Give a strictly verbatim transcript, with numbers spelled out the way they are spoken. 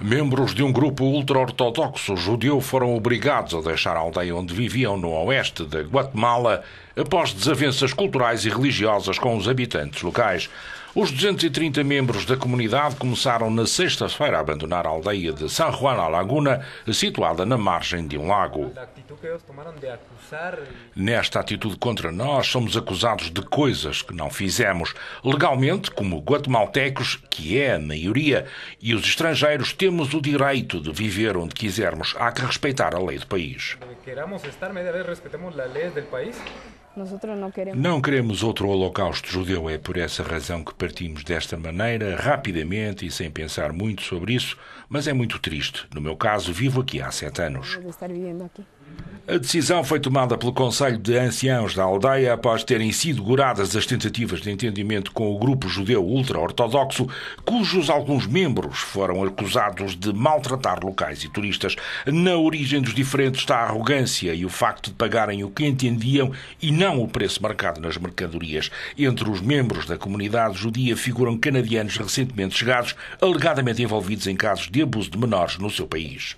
Membros de um grupo ultra-ortodoxo judeu foram obrigados a deixar a aldeia onde viviam no oeste da Guatemala após desavenças culturais e religiosas com os habitantes locais. Os duzentos e trinta membros da comunidade começaram na sexta-feira a abandonar a aldeia de San Juan La Laguna, situada na margem de um lago. Nesta atitude contra nós, somos acusados de coisas que não fizemos. Legalmente, como guatemaltecos, que é a maioria, e os estrangeiros, temos o direito de viver onde quisermos. Há que respeitar a lei do país. Não queremos outro holocausto judeu. É por essa razão que partimos desta maneira, rapidamente e sem pensar muito sobre isso, mas é muito triste. No meu caso, vivo aqui há sete anos. A decisão foi tomada pelo Conselho de Anciãos da Aldeia após terem sido goradas as tentativas de entendimento com o grupo judeu ultra-ortodoxo, cujos alguns membros foram acusados de maltratar locais e turistas. Na origem dos diferentes está a arrogância e o facto de pagarem o que entendiam e não o preço marcado nas mercadorias. Entre os membros da comunidade judia figuram canadianos recentemente chegados, alegadamente envolvidos em casos de abuso de menores no seu país.